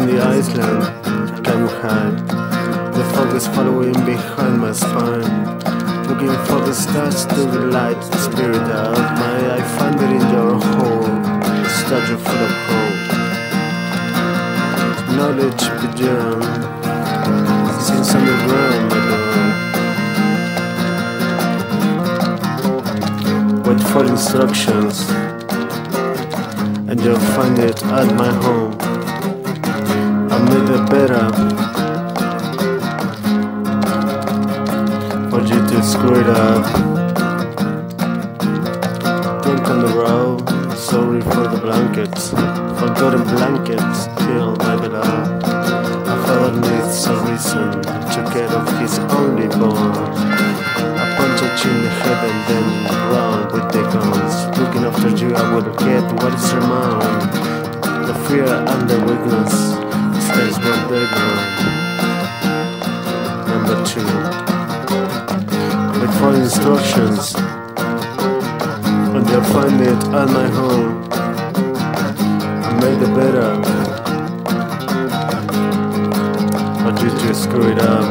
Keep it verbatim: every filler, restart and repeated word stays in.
in the island, can hide. The fog is following behind my spine, looking for the stars to the light. The spirit out my, I find it in your hole, a statue full of hope. Knowledge began since I'm the realm above. Wait for instructions and you'll find it at my home. I made it better for you to screw it up. Drunk on the road, sorry for the blankets, forgotten blankets killed by the law. I fell needs a reason to get off his only bone. I punched you in the head and then round with the guns. Looking after you, I would get what is your mind. The fear and the weakness. There's one big one. Number two, wait for instructions and you'll find it at my home. I made it better, but you just screw it up.